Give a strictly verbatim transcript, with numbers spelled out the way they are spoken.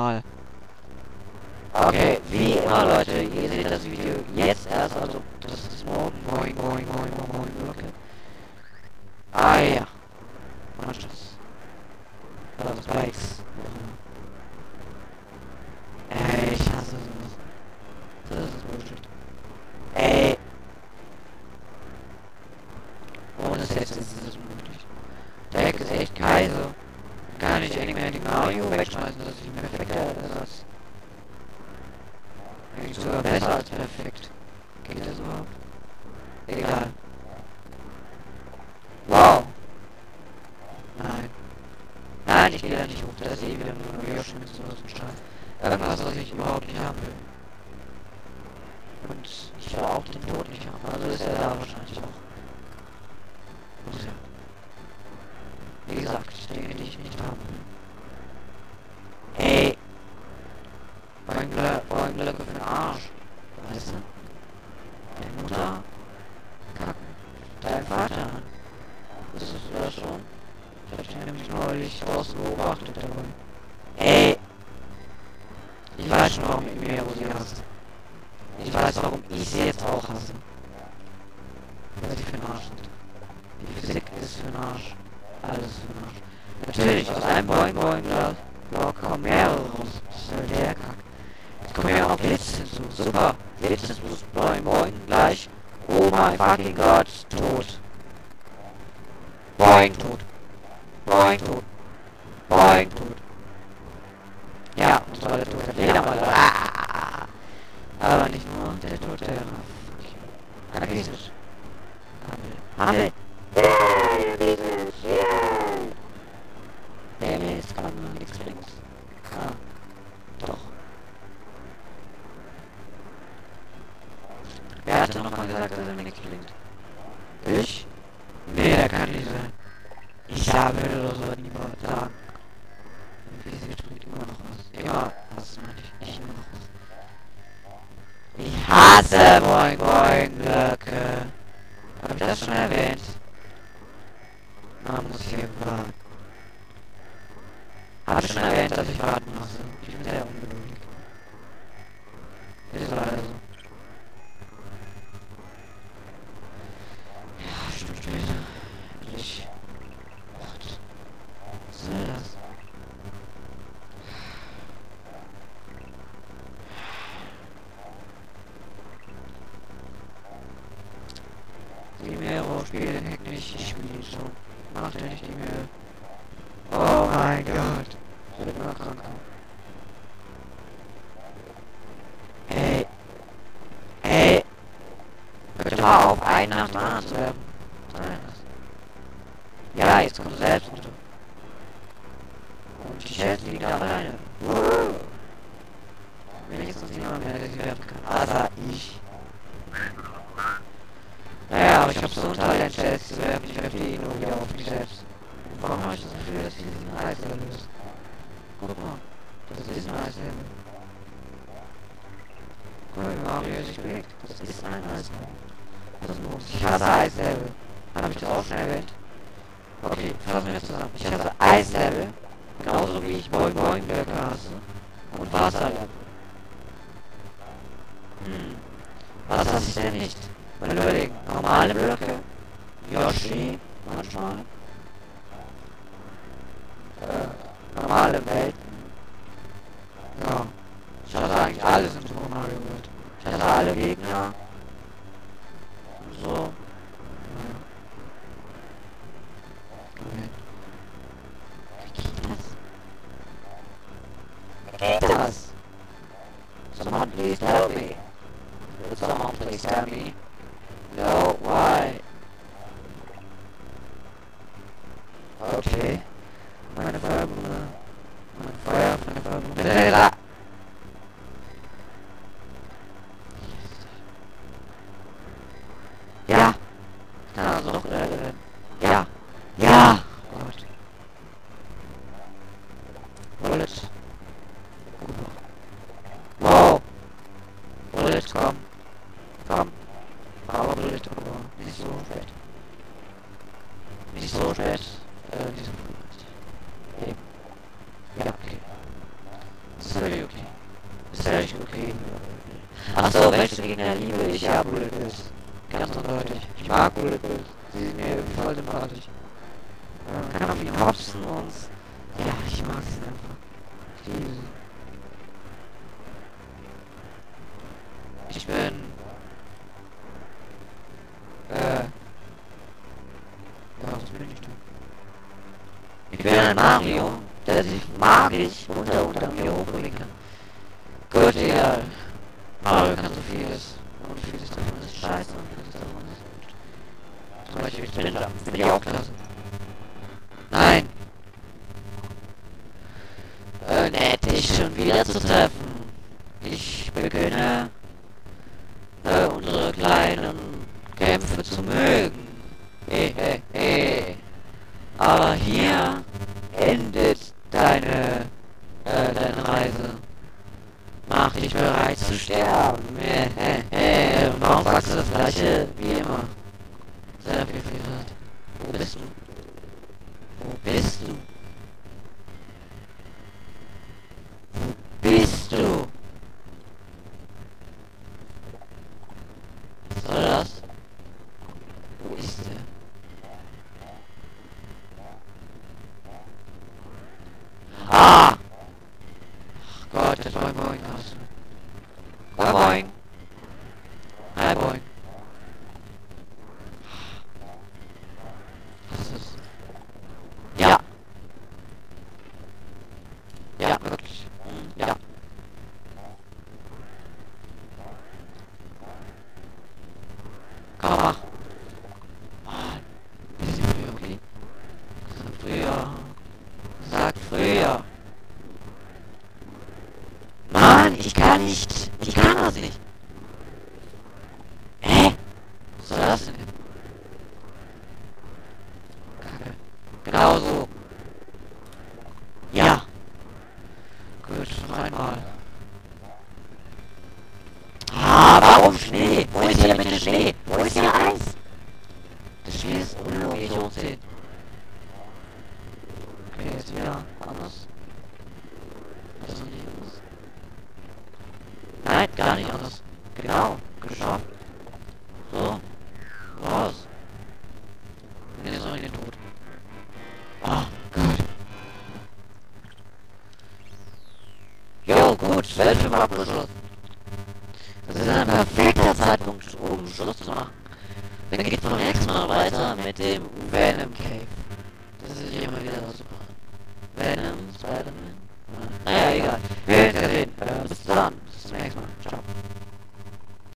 Uh, okay, the analogy is in this video. Yes, as I do. This is more, more, more, more, more, more. Okay. I. Watch this. I love spikes. Ey, ich hasse das. Das ist Bullshit. Ey. Ohne Sets ist es möglich. Der Heck ist echt Kaiser. Kann ich nicht mehr die Mario wegschmeißen, das ist nicht mehr perfekt. Das ist sogar besser als perfekt. Geht das überhaupt? Egal. Wow! Nein. Nein, ich gehe da nicht hoch, da ist eh wieder nur Yoshi mit so einem Scheiß. Irgendwas, was ich überhaupt nicht haben will. Und ich will auch den Tod nicht haben, also ist er da wahrscheinlich auch. Muss ja. Wie gesagt, Dinge, die ich nicht haben will. Ey! Eugenglöcke für den Arsch. Weißt du? Deine Mutter? Kacken. Dein Vater? Wusstest du das schon? Ich hab dich nämlich neulich draußen beobachtet dabei. Ey! Ich weiß schon, warum ich mir Rosi hasse. Ich weiß, warum ich sie jetzt auch hasse. Weil sie für den Arsch sind. Die Physik ist für den Arsch. Alles für den Arsch. Natürlich, aus einem Boing-Boing-Block kommen mehrere raus. Das ist halt der Kack. Jetzt kommen wir auf Blitz hinzu. Super. Blitz ist bloß Boing-Boing gleich. Oh mein fucking Gott. Tot. Boing, tot. Boing, tot. Boing, tot. Ja, und zwar der Tod der Fledermaus. Aber nicht nur der Tod der Raff. Hammel. Wer hat denn nochmal gesagt, dass er mir nichts bringt? Ich? Nee, der kann nicht sein. Ich habe oder so niemand sagen. Physik bringt immer noch was. Immer was, meine ich. Nicht immer noch was. Ich hasse Boing Boing Glöcke. Hab ich das schon erwähnt? Man muss hier warten. Hab ich schon erwähnt, dass ich warten muss. Ich bin sehr ungeduldig. Ist leider so. Ich. Gott. Was soll das? Die Mero spielt den Hack nicht, ich spiele ihn schon. Macht er nicht die Mero. Oh mein Gott. Ich bin immer krank. Ey. Ey. Hört mal auf, einen nach dem anderen zu werfen. Ja, jetzt kommt selbst runter. Und die Schätze liegen da alleine. Wow. Wenigstens niemand mehr, der sie werfen kann. Also ich. Naja, aber ich hab so ein Talent, Schätze zu werfen. Ich werfe die nur wieder auf mich selbst. Und warum habe ich das Gefühl, dass die diesen Eislevel ist? Guck mal. Das ist ein Eislevel. Guck mal, wie Mario sich bewegt. Das ist ein Eislevel. Das muss. Ich hasse Eislevel. Hab ich das auch schon erwähnt? Okay, fassen wir das zusammen. Ich hasse Eislevel, genauso wie ich Boing Boing Blöcke hasse. Und Wasserlevel. Hm. Was hasse ich denn nicht? Weil überlegen, normale Blöcke, Yoshi, manchmal. Äh, normale Welten. Ja. Ich hasse eigentlich alles in Super Mario World. Ich hasse alle Gegner. Und so. Yes. Someone please tell me. Would someone please tell me? No, why? Okay. Meine Feuerblume. Meine Feuer, meine Feuerblume. Bitte da! Ja! Kann also noch leider werden. Ja! Ja! Gott. Bullet. Wow! Bullet, komm! Komm! okay. Achso, Rechtsgegner liebe ich, ja, Bullet Bills. Ganz eindeutig. Ich mag Bullet Bills. Sie sind mir voll sympathisch. Man kann auf ihn hopsen und... Ja, ich mag sie einfach. Ich liebe sie. Ich bin... Äh... Ja, was bin ich denn? Ich bin ein Mario, der sich magisch unter unter mir hochbringen kann. Gut, egal. Mario kann so vieles. Und vieles davon ist scheiße und vieles davon ist gut. Zum Beispiel Splinter. Finde ich auch klasse. Nein! Äh, nett, dich schon wieder zu treffen. Ich beginne, äh, unsere kleinen Kämpfe zu mögen. Hey, hey, hey. Aber hier endet deine, äh, deine Reise. Mach dich bereit zu sterben. Hey, hey, hey. Warum sagst du das gleiche wie immer? Sehr viel Fehler. Wo bist du? Wo bist du? Wo bist du? Was soll das? Wo ist er? Ah! Ach Gott, das war Boing aus. War Boing. Hi Boing. Was ist? Ja. Ja, wirklich. Ja. Komm, mach. Mann. Bisschen früher, okay? Sag früher. Sag früher. Mann, ich kann nicht. Ich kann das nicht. Hä? Was soll das denn? Kacke. Genau so. Ja. Gut, noch einmal. Ah, warum Schnee? Wo ist hier mit dem Schnee? Wo ist hier Eis? Das Schnee ist unmöglich umsehen. Okay, jetzt wieder anders. Das ist nicht anders. Nein, gar nicht anders. Genau, geschafft. So. Raus. Und jetzt noch in den Tod. Oh Gott. Jo, gut, zwölf war abgeschlossen. Das ist ein perfekter Zeitpunkt, um Schluss zu machen. Dann geht's beim nächsten Mal weiter mit dem Venom Cave. Das ist immer wieder super. Venom, Spider-Man. Naja, egal. Wir werden es sehen. Bis dann. Bis zum nächsten Mal. Ciao.